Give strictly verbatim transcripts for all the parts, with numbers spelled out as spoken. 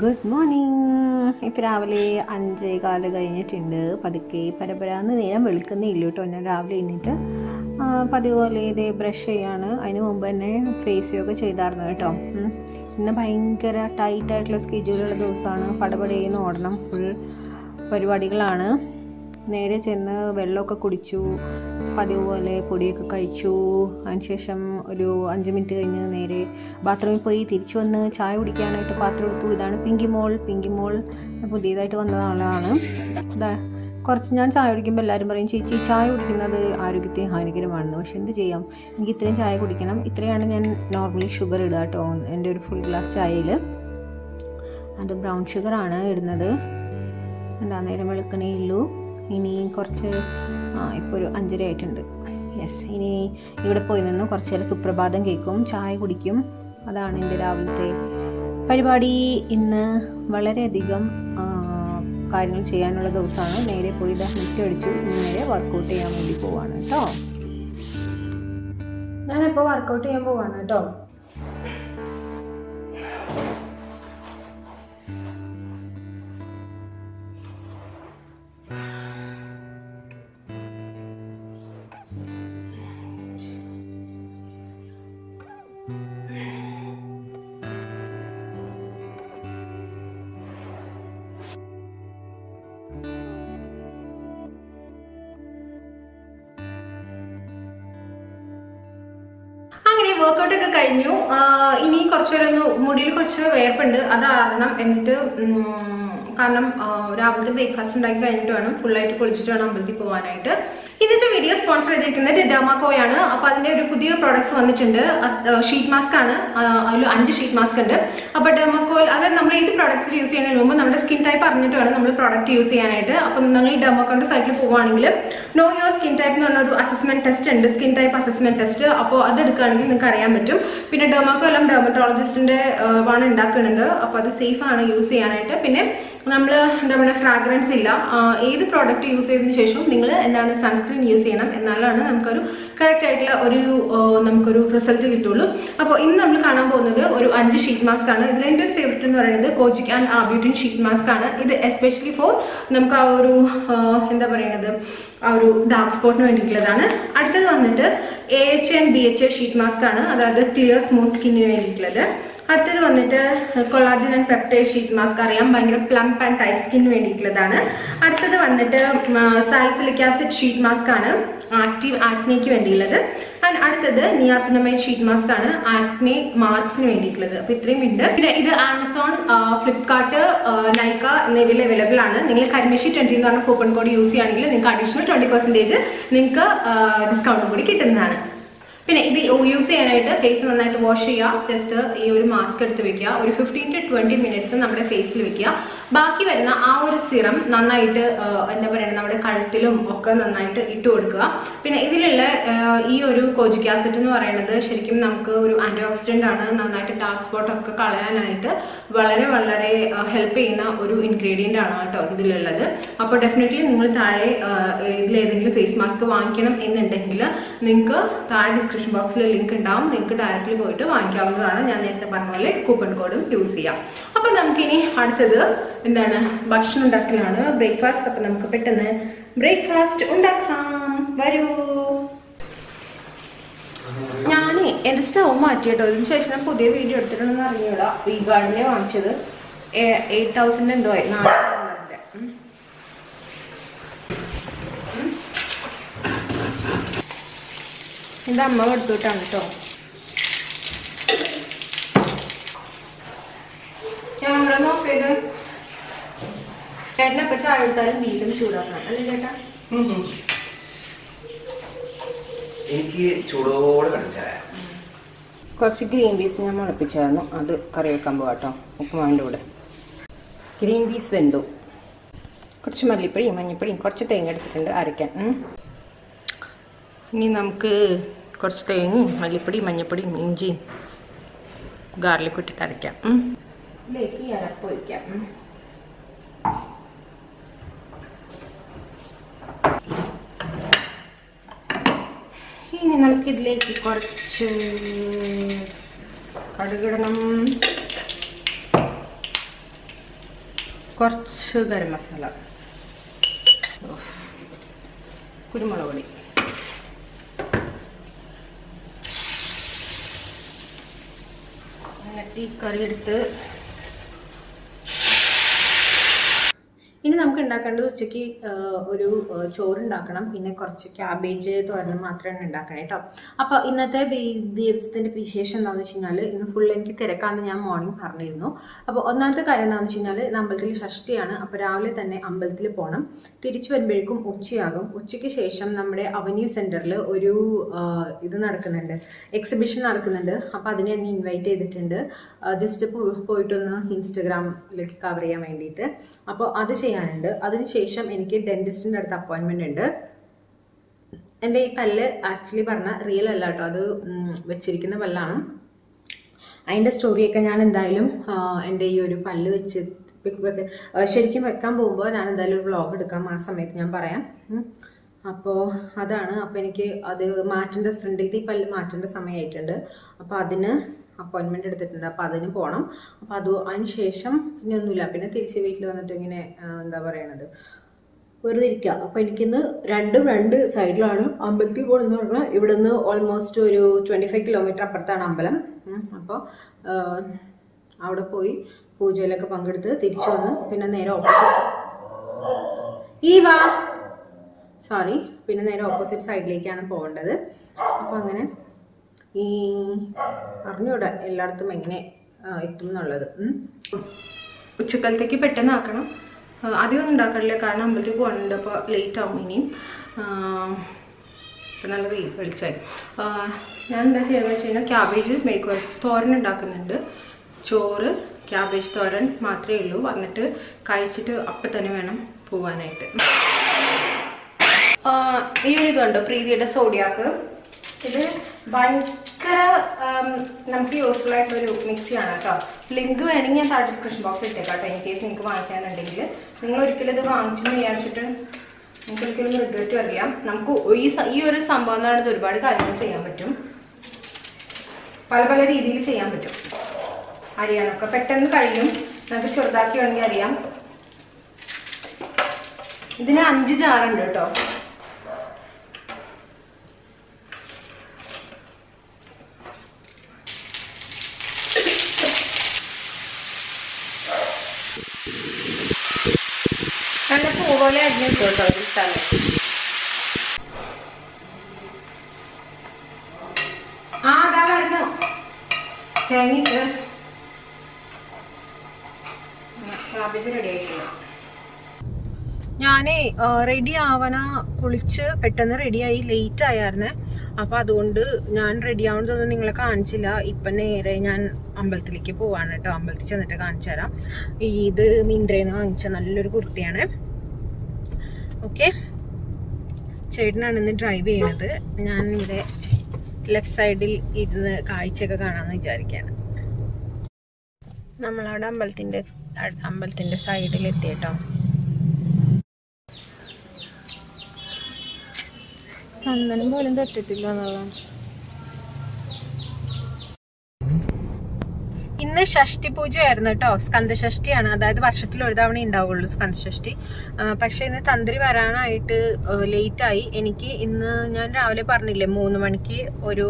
Good morning. ഇപ്പോൾ രാവിലെ അഞ്ചേകാല് കഴിഞ്ഞിട്ടുണ്ട്. പതുക്കെ പരമ്പരാന്ന് നേരം വെളുക്കുന്നേ ഇല്ല കേട്ടോ. ഞാൻ രാവിലെ എണ്ണിട്ട് പതിവ് പോലെ ഇതേ ബ്രഷ് ചെയ്യാണ്. അതിന് മുമ്പ് തന്നെ ഫേസിയൊക്കെ ചെയ്തായിരുന്നു കേട്ടോ. ഇന്ന് ഭയങ്കര ടൈറ്റായിട്ടുള്ള സ്കെഡ്യൂളുള്ള ദിവസമാണ്. പടപടയെന്ന് ഓടണം, ഫുൾ പരിപാടികളാണ്. നേരെ ചെന്ന് വെള്ളമൊക്കെ കുടിച്ചു, പതിവ് പോലെ പൊടിയൊക്കെ കഴിച്ചു. അതിനുശേഷം ഒരു അഞ്ച് മിനിറ്റ് കഴിഞ്ഞ് നേരെ ബാത്റൂമിൽ പോയി തിരിച്ചു വന്ന് ചായ കുടിക്കാനായിട്ട് പാത്രം എടുത്തു. ഇതാണ് പിങ്കിമോൾ. പിങ്കിമോൾ പുതിയതായിട്ട് വന്ന ആളാണ്. കുറച്ച് ഞാൻ ചായ കുടിക്കുമ്പോൾ എല്ലാവരും പറയും ചേച്ചി ചായ കുടിക്കുന്നത് ആരോഗ്യത്തിന് ഹാനികരമാണെന്ന്. പക്ഷെ എന്ത് ചെയ്യാം, എനിക്ക് ഇത്രയും ചായ കുടിക്കണം. ഇത്രയാണ് ഞാൻ നോർമലി ഷുഗർ ഇടുക കേട്ടോ. എൻ്റെ ഒരു ഫുൾ ഗ്ലാസ് ചായയിൽ അത് ബ്രൗൺ ഷുഗറാണ് ഇടുന്നത്. എന്താ നേരം വെളുക്കണേ ഉള്ളൂ. ഇനി കുറച്ച് ഇപ്പോൾ ഒരു അഞ്ചര ആയിട്ടുണ്ട്. യെസ്, ഇനി ഇവിടെ പോയി നിന്ന് കുറച്ച് നേരം സുപ്രഭാതം കേൾക്കും, ചായ കുടിക്കും. അതാണ് എൻ്റെ രാവിലത്തെ പരിപാടി. ഇന്ന് വളരെയധികം കാര്യങ്ങൾ ചെയ്യാനുള്ള ദിവസമാണ്. നേരെ പോയി മുറ്റം അടിച്ചു, നേരെ വർക്കൗട്ട് ചെയ്യാൻ വേണ്ടി പോവാണ് കേട്ടോ. ഞാനിപ്പോൾ വർക്കൗട്ട് ചെയ്യാൻ പോവാണ് കേട്ടോ. വർക്കൗട്ടൊക്കെ കഴിഞ്ഞു. ഇനി കുറച്ചൊരൊന്ന് മുടിയിൽ കുറച്ച് വേർപ്പുണ്ട്, അതാറണം. എന്നിട്ട് കാരണം രാവിലത്തെ ബ്രേക്ക്ഫാസ്റ്റ് ഉണ്ടാക്കി കഴിഞ്ഞിട്ട് വേണം ഫുള്ളായിട്ട് പൊളിച്ചിട്ട് വേണം അമ്പലത്തിൽ പോകാനായിട്ട്. ഇന്നത്തെ വീഡിയോ സ്പോൺസർ ചെയ്തിരിക്കുന്നത് ഡെർമാ കോ ആണ്. അപ്പോൾ അതിൻ്റെ ഒരു പുതിയ പ്രോഡക്ട്സ് വന്നിട്ടുണ്ട്. ഷീറ്റ് മാസ്ക് ആണ്. അതിൽ അഞ്ച് ഷീറ്റ് മാസ്ക് ഉണ്ട്. അപ്പോൾ ഡെർമാ കോ, അതായത് നമ്മൾ ഏത് പ്രോഡക്റ്റ് യൂസ് ചെയ്യുന്നതിന് മുമ്പ് നമ്മുടെ സ്കിൻ ടൈപ്പ് അറിഞ്ഞിട്ട് വേണം നമ്മൾ പ്രോഡക്റ്റ് യൂസ് ചെയ്യാനായിട്ട്. അപ്പോൾ നിങ്ങൾ ഈ ഡെർമാ കോന്റെ സൈറ്റിൽ പോകുവാണെങ്കിൽ നോ യുവർ സ്കിൻ ടൈപ്പ് എന്ന് പറഞ്ഞൊരു അസസ്മെന്റ് ടെസ്റ്റ് ഉണ്ട്, സ്കിൻ ടൈപ്പ് അസസ്മെന്റ് ടെസ്റ്റ്. അപ്പോൾ അത് എടുക്കുകയാണെങ്കിൽ നിങ്ങൾക്ക് അറിയാൻ പറ്റും. പിന്നെ ഡെർമാ കോ എല്ലാം ഡെർമറ്റോളജിസ്റ്റിന്റെ ആണ് ഉണ്ടാക്കുന്നത്. അപ്പോൾ അത് സേഫ് ആണ് യൂസ് ചെയ്യാനായിട്ട്. പിന്നെ നമ്മൾ എന്താ പറയുക, ഫ്രാഗ്രൻസ് ഇല്ല. ഏത് പ്രോഡക്റ്റ് യൂസ് ചെയ്തതിന് ശേഷം നിങ്ങൾ എന്താണ് സൺസ്ക്രീൻ യൂസ് ചെയ്യണം, എന്നാലാണ് നമുക്കൊരു കറക്റ്റ് ആയിട്ടുള്ള ഒരു നമുക്കൊരു റിസൾട്ട് കിട്ടുള്ളൂ. അപ്പോൾ ഇന്ന് നമ്മൾ കാണാൻ പോകുന്നത് ഒരു അഞ്ച് ഷീറ്റ് മാസ്ക് ആണ്. ഇതിൽ എൻ്റെ ഫേവറേറ്റ് എന്ന് പറയുന്നത് kojic and arbutin sheet mask ആണ്. ഇത് എസ്പെഷ്യലി ഫോർ നമുക്ക് ആ ഒരു എന്താ പറയുന്നത് ആ ഒരു ഡാർക്ക് സ്പോട്ടിന് വേണ്ടിയിട്ടുള്ളതാണ്. അടുത്തത് വന്നിട്ട് A H and B H A sheet mask ആണ്, അതായത് ക്ലിയർ സ്മൂത്ത് സ്കിന്നിന് വേണ്ടിയിട്ടുള്ളത്. അടുത്തത് വന്നിട്ട് collagen and peptide sheet mask, അറിയാം ഭയങ്കര പ്ലംപ് ആൻഡ് ടൈറ്റ് സ്കിന്നിന് വേണ്ടിയിട്ടുള്ളതാണ്. അടുത്തത് വന്നിട്ട് സാലിസിലിക് ആസിഡ് ഷീറ്റ് മാസ്ക് ആണ്, ആക്റ്റീവ് ആക്നെയ്ക്ക് വേണ്ടിയുള്ളത്. ആൻഡ് അടുത്തത് നിയാസിനമൈഡ് ഷീറ്റ് മാസ്ക് ആണ്, ആക്നെ മാർക്സിന് വേണ്ടിയിട്ടുള്ളത്. അപ്പോൾ ഇത്രയും ഉണ്ട്. പിന്നെ ഇത് ആമസോൺ, ഫ്ലിപ്കാർട്ട്, നൈക്ക എന്നിവയിൽ അവൈലബിൾ ആണ്. നിങ്ങൾ കരിമേശി ട്വന്റി എന്ന് പറഞ്ഞ കൂപ്പൺ കോഡ് യൂസ് ചെയ്യുകയാണെങ്കിൽ നിങ്ങൾക്ക് അഡീഷണൽ ട്വന്റി പെർസെൻറ്റേജ് നിങ്ങൾക്ക് ഡിസ്കൗണ്ട് കൂടി കിട്ടുന്നതാണ്. പിന്നെ ഇത് യൂസ് ചെയ്യാനായിട്ട് ഫേസ് നന്നായിട്ട് വാഷ് ചെയ്യുക. ജസ്റ്റ് ഈ ഒരു മാസ്ക് എടുത്ത് വെക്കുക, ഒരു ഫിഫ്റ്റീൻ ടു ട്വന്റി മിനിറ്റ്സ് നമ്മുടെ ഫേസിൽ വെക്കുക. ബാക്കി വരുന്ന ആ ഒരു സിറം നന്നായിട്ട് എന്താ പറയുക നമ്മുടെ കഴുത്തിലും ഒക്കെ നന്നായിട്ട് ഇട്ട് കൊടുക്കുക. പിന്നെ ഇതിലുള്ള ഈ ഒരു കോജിക് ആസിഡ് എന്ന് പറയുന്നത് ശരിക്കും നമുക്ക് ഒരു ആൻറ്റി ഓക്സിഡൻ്റ് ആണ്. നന്നായിട്ട് ഡാർക്ക് സ്പോട്ടൊക്കെ കളയാനായിട്ട് വളരെ വളരെ ഹെൽപ്പ് ചെയ്യുന്ന ഒരു ഇൻഗ്രീഡിയൻ്റ് ആണ് കേട്ടോ ഇതിലുള്ളത്. അപ്പോൾ ഡെഫിനറ്റ്ലി നിങ്ങൾ താഴെ ഇതിലേതെങ്കിലും ഫേസ് മാസ്ക് വാങ്ങിക്കണം എന്നുണ്ടെങ്കിൽ നിങ്ങൾക്ക് താഴെ ഡിസ്ക്രിപ്ഷൻ ബോക്സിൽ ലിങ്ക് ഉണ്ടാവും, നിങ്ങൾക്ക് ഡയറക്റ്റ്ലി പോയിട്ട് വാങ്ങിക്കാവുന്നതാണ്. ഞാൻ നേരത്തെ പറഞ്ഞ പോലെ കൂപ്പൺ കോഡും യൂസ് ചെയ്യാം. അപ്പം നമുക്കിനി അടുത്തത് എന്താണ്, ഭക്ഷണം ഉണ്ടാക്കലാണ്, ബ്രേക്ക്ഫാസ്റ്റ്. അപ്പം നമുക്ക് പെട്ടെന്ന് ബ്രേക്ക്ഫാസ്റ്റ് ഉണ്ടാക്കാം, വരൂ. ഞാൻ എൻ്റെ സ്റ്റൗ മാറ്റി കേട്ടോ. ഇതിന് ശേഷം ഞാൻ പുതിയ വീഡിയോ എടുത്തിട്ടുണ്ടെന്ന് അറിഞ്ഞൂടാ. ഈ ഗാർഡിനെ വാങ്ങിച്ചത് എയ്റ്റ് തൗസൻഡ് എന്തോ ആയി, നാല്. ഇത് അമ്മ കൊടുത്തിട്ടാണ് കേട്ടോ. ഞാൻ ഇവിടെ നോക്കിയത് ചേട്ടനെ ഇപ്പം ചായ എടുത്താലും വീണ്ടും ചൂടാക്കണം അല്ലേ ചേട്ടാ? എനിക്ക് ചൂടോടെ കടിച്ചായ കുറച്ച് ഗ്രീൻ പീസ് ഞാൻ മുളപ്പിച്ചായിരുന്നു, അത് കറി വെക്കാൻ പോകാം കേട്ടോ. ഉപ്പുമാവിൻ്റെ കൂടെ ഗ്രീൻ പീസ് വെന്തോ. കുറച്ച് മല്ലിപ്പൊടിയും മഞ്ഞപ്പൊടിയും കുറച്ച് തേങ്ങ എടുത്തിട്ടുണ്ട് അരയ്ക്കാൻ. ഇനി നമുക്ക് കുറച്ച് തേങ്ങയും മല്ലിപ്പൊടിയും മഞ്ഞപ്പൊടിയും ഇഞ്ചിയും ഗാർലിക്കും ഇട്ടിട്ട് അരയ്ക്കാം. ഇതിലേക്ക് ഈ അരപ്പ് ഒഴിക്കാം. ഇനി നമുക്കിതിലേക്ക് കുറച്ച് കടുകിടണം. കുറച്ച് ഗരം മസാല, കുരുമുളക് പൊടി, എന്നിട്ട് ഈ കറി എടുത്ത് ഇനി നമുക്ക് ഉണ്ടാക്കേണ്ടത് ഉച്ചയ്ക്ക് ഒരു ചോറുണ്ടാക്കണം. പിന്നെ കുറച്ച് ക്യാബേജ് തോരനും മാത്രമാണ് ഉണ്ടാക്കണേ കേട്ടോ. അപ്പോൾ ഇന്നത്തെ ദിവസത്തിൻ്റെ വിശേഷം എന്താണെന്ന് വെച്ച് കഴിഞ്ഞാൽ ഇന്ന് ഫുൾ എനിക്ക് തിരക്കാണെന്ന് ഞാൻ മോർണിംഗ് പറഞ്ഞിരുന്നു. അപ്പോൾ ഒന്നാമത്തെ കാര്യം എന്താണെന്ന് വെച്ച് കഴിഞ്ഞാൽ ഇന്ന് അമ്പലത്തിൽ ഷഷ്ടിയാണ്. അപ്പോൾ രാവിലെ തന്നെ അമ്പലത്തിൽ പോകണം. തിരിച്ചു വരുമ്പോഴേക്കും ഉച്ചയാകും. ഉച്ചയ്ക്ക് ശേഷം നമ്മുടെ അവന്യൂ സെൻറ്ററിൽ ഒരു ഇത് നടക്കുന്നുണ്ട്, എക്സിബിഷൻ നടക്കുന്നുണ്ട്. അപ്പോൾ അതിനെ എന്നെ ഇൻവൈറ്റ് ചെയ്തിട്ടുണ്ട് ജസ്റ്റ് പോയിട്ടൊന്ന് ഇൻസ്റ്റഗ്രാമിലേക്ക് കവർ ചെയ്യാൻ വേണ്ടിയിട്ട്. അപ്പോൾ അത് ണ്ട് അതിനുശേഷം എനിക്ക് ഡെന്റിസ്റ്റിൻ്റെ അടുത്ത് അപ്പോയിൻമെൻ്റ് ഉണ്ട്. എൻ്റെ ഈ പല്ല് ആക്ച്വലി പറഞ്ഞാൽ റിയൽ അല്ല കേട്ടോ, അത് വെച്ചിരിക്കുന്ന പല്ലാണ്. അതിൻ്റെ സ്റ്റോറിയൊക്കെ ഞാൻ എന്തായാലും എൻ്റെ ഈ ഒരു പല്ല് വെച്ച് ശരിക്കും വെക്കാൻ പോകുമ്പോൾ ഞാൻ എന്തായാലും ഒരു വ്ളോഗ് എടുക്കാം, ആ സമയത്ത് ഞാൻ പറയാം. അപ്പോൾ അതാണ്. അപ്പോൾ എനിക്ക് അത് മാറ്റേണ്ട ഫ്രണ്ടിലത്തെ ഈ പല്ല് മാറ്റേണ്ട സമയമായിട്ടുണ്ട്. അപ്പോൾ അതിന് അപ്പോയിൻമെൻ്റ് എടുത്തിട്ടുണ്ട്. അപ്പോൾ അതിന് പോകണം. അപ്പോൾ അത് അതിന് ശേഷം പിന്നെ ഒന്നുമില്ല. പിന്നെ തിരിച്ച് വീട്ടിൽ വന്നിട്ട് ഇങ്ങനെ എന്താ പറയണത്, വെറുതെ ഇരിക്കുക. അപ്പോൾ എനിക്കിന്ന് രണ്ടും രണ്ട് സൈഡിലാണ് അമ്പലത്തിൽ പോകണമെന്ന് പറഞ്ഞാൽ. ഇവിടെ നിന്ന് ഓൾമോസ്റ്റ് ഒരു ട്വൻറ്റി ഫൈവ് കിലോമീറ്റർ അപ്പുറത്താണ് അമ്പലം. അപ്പോൾ അവിടെ പോയി പൂജയിലൊക്കെ പങ്കെടുത്ത് തിരിച്ചു വന്ന് പിന്നെ നേരെ ഓപ്പോസിറ്റ് ഈ വാ സോറി പിന്നെ നേരെ ഓപ്പോസിറ്റ് സൈഡിലേക്കാണ് പോകേണ്ടത്. അപ്പോൾ അങ്ങനെ ഈ അറിഞ്ഞൂടെ എല്ലായിടത്തും എങ്ങനെ എത്തും എന്നുള്ളത്. ഉച്ചക്കാലത്തേക്ക് പെട്ടെന്ന് ആക്കണം. അധികം ഉണ്ടാക്കാറില്ല, കാരണം അമ്പലത്തിൽ പോകാനുണ്ട്. അപ്പോൾ ലേറ്റ് ആവും ഇനിയും. ഇപ്പം നല്ല വെയിൽ വെളിച്ചായി. ഞാൻ എന്താ ചെയ്യുന്നത് വെച്ച് കഴിഞ്ഞാൽ ക്യാബേജ് മെഴുക്ക് തോരൻ ഉണ്ടാക്കുന്നുണ്ട്. ചോറ് ക്യാബേജ് തോരൻ മാത്രമേ ഉള്ളൂ. വന്നിട്ട് കഴിച്ചിട്ട് അപ്പം തന്നെ വേണം പോവാനായിട്ട്. ഈ ഒരു ഇതുണ്ട് പ്രീതിയുടെ സോഡിയാക്ക്. ഇത് ഭയങ്കര നമുക്ക് യൂസ്ഫുൾ ആയിട്ടൊരു മിക്സിയാണ് കേട്ടോ. ലിങ്ക് വേണമെങ്കിൽ ഞാൻ താഴെ ഡിസ്ക്രിപ്ഷൻ ബോക്സ് ഇട്ടേക്കാം കേട്ടോ, ഇൻ കേസ് നിങ്ങൾക്ക് വാങ്ങിക്കാനുണ്ടെങ്കിൽ. നിങ്ങൾ ഒരിക്കലും ഇത് വാങ്ങിച്ചെന്ന് വിചാരിച്ചിട്ട് നിങ്ങൾക്ക് ഒരിക്കലും റിഗ്രറ്റ് വരില്ല. നമുക്ക് ഈ ഈ ഒരു സംഭവം എന്ന് പറയുന്നത് ഒരുപാട് കാര്യങ്ങൾ ചെയ്യാൻ പറ്റും, പല പല രീതിയിൽ ചെയ്യാൻ പറ്റും. അറിയാനൊക്കെ പെട്ടെന്ന് കഴിയും. നമുക്ക് ചെറുതാക്കി വേണമെങ്കിൽ അറിയാം. ഇതിന് അഞ്ച് ജാറുണ്ട് കേട്ടോ. നല്ല പൂപോലെ അരിഞ്ഞു കേട്ടോ ഈ സ്ഥലം. ആ അതാ പറഞ്ഞു തേങ്ങയിട്ട് റെഡി ആയിട്ടില്ല. ഞാനേ റെഡി ആവാനാ കുളിച്ച് പെട്ടെന്ന് റെഡിയായി, ലേറ്റ് ആയായിരുന്നേ. അപ്പോൾ അതുകൊണ്ട് ഞാൻ റെഡി ആവുന്നതൊന്നും നിങ്ങളെ കാണിച്ചില്ല. ഇപ്പം നേരെ ഞാൻ അമ്പലത്തിലേക്ക് പോവാണ് കേട്ടോ. അമ്പലത്തിൽ ചെന്നിട്ട് കാണിച്ചു തരാം. ഇത് മിന്ത്രയിൽ നിന്ന് വാങ്ങിച്ച നല്ലൊരു കുർത്തിയാണ്. ഓക്കെ, ചേട്ടനാണ് ഇന്ന് ഡ്രൈവ് ചെയ്യണത്. ഞാൻ ഇവിടെ ലെഫ്റ്റ് സൈഡിൽ ഇരുന്ന് കാഴ്ചയൊക്കെ കാണാമെന്ന് വിചാരിക്കുകയാണ്. നമ്മളവിടെ അമ്പലത്തിൻ്റെ അമ്പലത്തിൻ്റെ സൈഡിൽ എത്തി കേട്ടോ. ചന്ദനം പോലും തട്ടിട്ടില്ല. ഇന്ന് ഷഷ്ടി പൂജയായിരുന്നു കേട്ടോ. സ്കന്ധഷഷ്ടിയാണ്, അതായത് വർഷത്തിൽ ഒരു തവണ ഉണ്ടാവുള്ളൂ സ്കന്ധഷഷ്ടി. പക്ഷേ ഇന്ന് തന്ത്രി വരാനായിട്ട് ലേറ്റായി. എനിക്ക് ഇന്ന് ഞാൻ രാവിലെ പറഞ്ഞില്ലേ മൂന്ന് മണിക്ക് ഒരു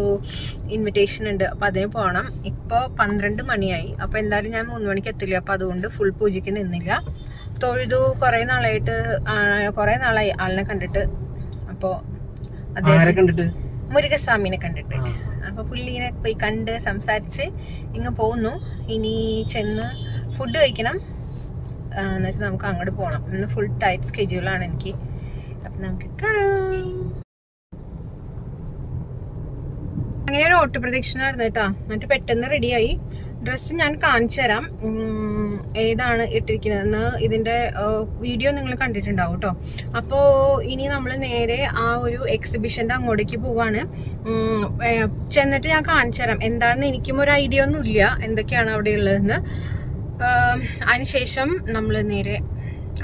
ഇൻവിറ്റേഷൻ ഉണ്ട്, അപ്പോൾ അതിന് പോകണം. ഇപ്പോൾ പന്ത്രണ്ട് മണിയായി. അപ്പോൾ എന്തായാലും ഞാൻ മൂന്ന് മണിക്ക് എത്തില്ല. അപ്പോൾ അതുകൊണ്ട് ഫുൾ പൂജയ്ക്ക് നിന്നില്ല. തൊഴുതു. കുറേ നാളായിട്ട് കുറേ നാളായി ആളിനെ കണ്ടിട്ട്. അപ്പോൾ മുരുകസ്വാമിനെ കണ്ടിട്ട് അപ്പൊ പുള്ളിനെ പോയി കണ്ട് സംസാരിച്ച് ഇങ്ങ് പോന്നു. ഇനി ചെന്ന് ഫുഡ് കഴിക്കണം, എന്നിട്ട് നമുക്ക് അങ്ങോട്ട് പോകണം. ഇന്ന് ഫുൾ ടൈറ്റ് സ്കെഡ്യൂളാണ് എനിക്ക്. അപ്പൊ നമുക്ക് കാണാം. അങ്ങനെ ഒരു ഓട്ട പ്രദക്ഷിണമായിരുന്നു കേട്ടോ. എന്നിട്ട് പെട്ടെന്ന് റെഡിയായി. ഡ്രസ്സ് ഞാൻ കാണിച്ചു തരാം ഏതാണ് ഇട്ടിരിക്കുന്നതെന്ന്. ഇതിൻ്റെ വീഡിയോ നിങ്ങൾ കണ്ടിട്ടുണ്ടാവും കേട്ടോ. അപ്പോൾ ഇനി നമ്മൾ നേരെ ആ ഒരു എക്സിബിഷൻ്റെ അങ്ങോട്ടേക്ക് പോവാണ്. ചെന്നിട്ട് ഞാൻ കാണിച്ചു തരാം എന്താണെന്ന്. എനിക്കും ഒരു ഐഡിയ ഒന്നുമില്ല എന്തൊക്കെയാണ് അവിടെ ഉള്ളതെന്ന്. അതിനുശേഷം നമ്മൾ നേരെ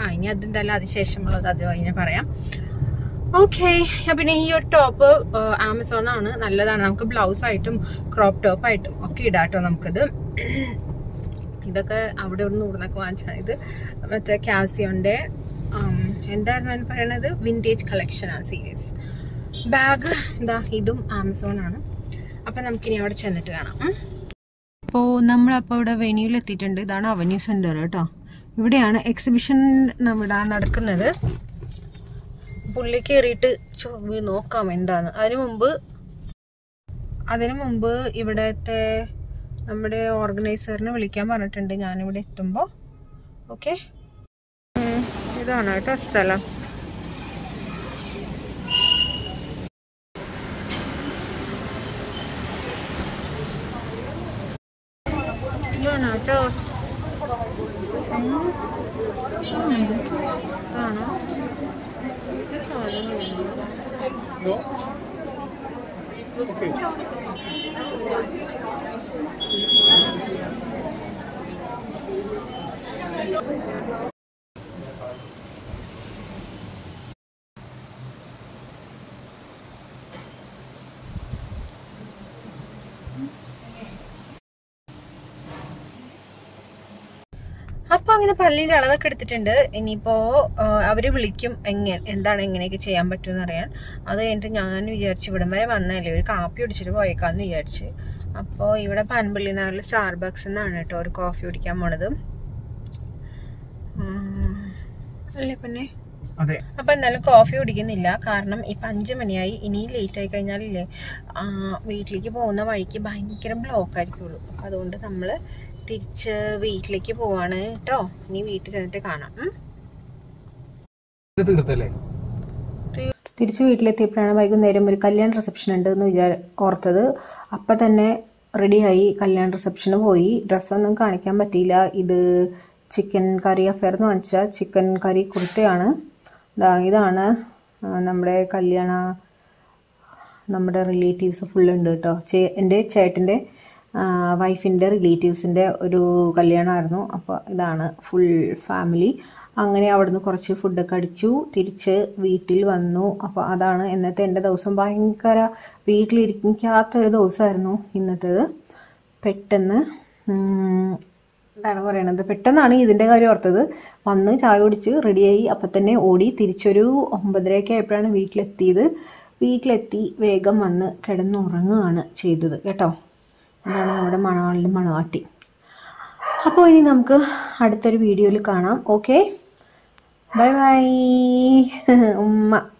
ആ ഇനി അതെന്തായാലും അതിനുശേഷമുള്ളത് അത് അതിനെ പറയാം. ഓക്കെ, പിന്നെ ഈ ഒരു ടോപ്പ് ആമസോണാണ്, നല്ലതാണ്. നമുക്ക് ബ്ലൗസായിട്ടും ക്രോപ്പ് ടോപ്പായിട്ടും ഒക്കെ ഇടാം കേട്ടോ നമുക്കത്. ഇതൊക്കെ അവിടെ നിന്ന് ഇവിടുന്നൊക്കെ വാങ്ങിച്ചാൽ ഇത് മറ്റേ കാസിയോൻ്റെ എന്തായിരുന്നു ഞാൻ പറയണത് വിൻറ്റേജ് കളക്ഷനാണ് സീരീസ് ബാഗ്. ഇതാ ഇതും ആമസോണാണ്. അപ്പം നമുക്കിനി അവിടെ ചെന്നിട്ട് കാണാം. അപ്പോൾ നമ്മളപ്പോൾ ഇവിടെ വെന്യൂലെത്തിയിട്ടുണ്ട്. ഇതാണ് അവന്യൂ സെൻറ്റർ കേട്ടോ. ഇവിടെയാണ് എക്സിബിഷൻ നമ്മുടെ നടക്കുന്നത്. പുള്ളി കയറിയിട്ട് ചോദി നോക്കാം എന്താണ്. അതിനു മുമ്പ് അതിനു മുമ്പ് ഇവിടത്തെ നമ്മുടെ ഓർഗനൈസറിനെ വിളിക്കാൻ പറഞ്ഞിട്ടുണ്ട് ഞാനിവിടെ എത്തുമ്പോൾ. ഓക്കെ, ഇതാണ് കേട്ടോ സ്ഥലം. ഇതാണ് കേട്ടോ. ഇതാണോ അപ്പോൾ അങ്ങനെ പല്ലിൻ്റെ അളവൊക്കെ എടുത്തിട്ടുണ്ട്. ഇനിയിപ്പോൾ അവർ വിളിക്കും എങ്ങനെ എന്താണ് എങ്ങനെയൊക്കെ ചെയ്യാൻ പറ്റുമെന്ന് അറിയാൻ. അത് കഴിഞ്ഞിട്ട് ഞാൻ വിചാരിച്ചു ഇവിടം വരെ വന്നതല്ലേ ഒരു കാപ്പി കുടിച്ചിട്ട് പോയേക്കാമെന്ന് വിചാരിച്ച്. അപ്പോൾ ഇവിടെ പനമ്പള്ളി നഗറിൽ സ്റ്റാർബക്സ് എന്നാണ് കേട്ടോ ഒരു കോഫി കുടിക്കാൻ പോണത് അല്ലേ പിന്നെ. അപ്പം എന്നാലും കോഫി കുടിക്കുന്നില്ല, കാരണം ഇപ്പം അഞ്ച് മണിയായി. ഇനിയും ലേറ്റ് ആയി കഴിഞ്ഞാലില്ലേ വീട്ടിലേക്ക് പോകുന്ന വഴിക്ക് ഭയങ്കര ബ്ലോക്ക് ആയിരിക്കുള്ളൂ. അപ്പം അതുകൊണ്ട് നമ്മൾ തിരിച്ച് വീട്ടിലേക്ക് പോവാണ് കേട്ടോ. ഇനി വീട്ടിൽ ചെന്നിട്ട് കാണാം. തിരിച്ച് വീട്ടിലെത്തിയപ്പോഴാണ് വൈകുന്നേരം ഒരു കല്യാണ റിസപ്ഷൻ ഉണ്ട് എന്ന് വിചാരി ഓർത്തത്. അപ്പം തന്നെ റെഡിയായി കല്യാണ റിസപ്ഷന് പോയി. ഡ്രസ്സൊന്നും കാണിക്കാൻ പറ്റിയില്ല. ഇത് ചിക്കൻ കറി അഫെയർ എന്ന് വെച്ചാൽ ചിക്കൻ കറി കുർത്തയാണ്. ഇതാണ് നമ്മുടെ കല്യാണ നമ്മുടെ റിലേറ്റീവ്സ് ഫുള്ളുണ്ട് കേട്ടോ. ചേ എൻ്റെ ചേട്ടൻ്റെ വൈഫിൻ്റെ റിലേറ്റീവ്സിൻ്റെ ഒരു കല്യാണമായിരുന്നു. അപ്പോൾ ഇതാണ് ഫുൾ ഫാമിലി. അങ്ങനെ അവിടുന്ന് കുറച്ച് ഫുഡൊക്കെ അടിച്ചു തിരിച്ച് വീട്ടിൽ വന്നു. അപ്പോൾ അതാണ് ഇന്നത്തെ എൻ്റെ ദിവസം. ഭയങ്കര വീട്ടിലിരിക്കാത്തൊരു ദിവസമായിരുന്നു ഇന്നത്തേത്. പെട്ടെന്ന് എന്താണ് പറയണത് പെട്ടെന്നാണ് ഇതിൻ്റെ കാര്യം ഓർത്തത്. വന്ന് ചായ കുടിച്ച് റെഡിയായി അപ്പം തന്നെ ഓടി തിരിച്ചൊരു ഒമ്പതരയൊക്കെ ആയപ്പോഴാണ് വീട്ടിലെത്തിയത്. വീട്ടിലെത്തി വേഗം വന്ന് കിടന്നുറങ്ങുകയാണ് ചെയ്തത് കേട്ടോ. എന്താണ് നമ്മുടെ മണവാളിൻ്റെ മണവാട്ടി. അപ്പോൾ ഇനി നമുക്ക് അടുത്തൊരു വീഡിയോയിൽ കാണാം. ഓക്കെ, ബൈ ബൈ ഉമ്മ.